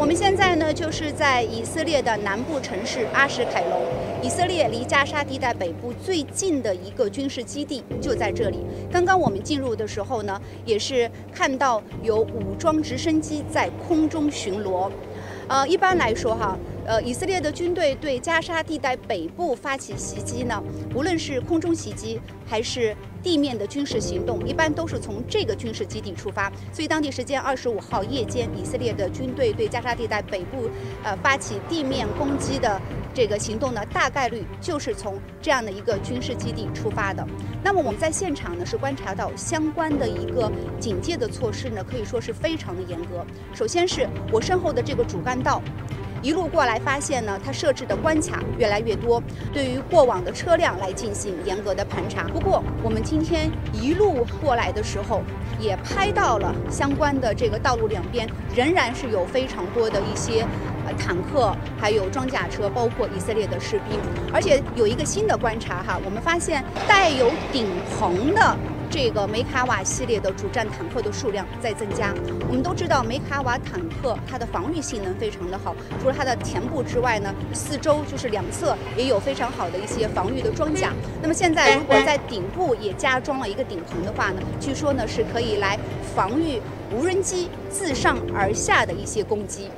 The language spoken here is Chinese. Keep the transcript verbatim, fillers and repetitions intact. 我们现在呢，就是在以色列的南部城市阿什凯隆，以色列离加沙地带北部最近的一个军事基地就在这里。刚刚我们进入的时候呢，也是看到有武装直升机在空中巡逻。呃，一般来说哈。 呃，以色列的军队对加沙地带北部发起袭击呢，无论是空中袭击还是地面的军事行动，一般都是从这个军事基地出发。所以，当地时间二十五号夜间，以色列的军队对加沙地带北部呃发起地面攻击的这个行动呢，大概率就是从这样的一个军事基地出发的。那么，我们在现场呢是观察到相关的一个警戒的措施呢，可以说是非常的严格。首先是我身后的这个主干道。 一路过来，发现呢，它设置的关卡越来越多，对于过往的车辆来进行严格的盘查。不过，我们今天一路过来的时候，也拍到了相关的这个道路两边仍然是有非常多的一些呃坦克，还有装甲车，包括以色列的士兵。而且有一个新的观察哈，我们发现带有顶棚的。 这个梅卡瓦系列的主战坦克的数量在增加。我们都知道梅卡瓦坦克它的防御性能非常的好，除了它的前部之外呢，四周就是两侧也有非常好的一些防御的装甲。那么现在如果在顶部也加装了一个顶棚的话呢，据说呢是可以来防御无人机自上而下的一些攻击。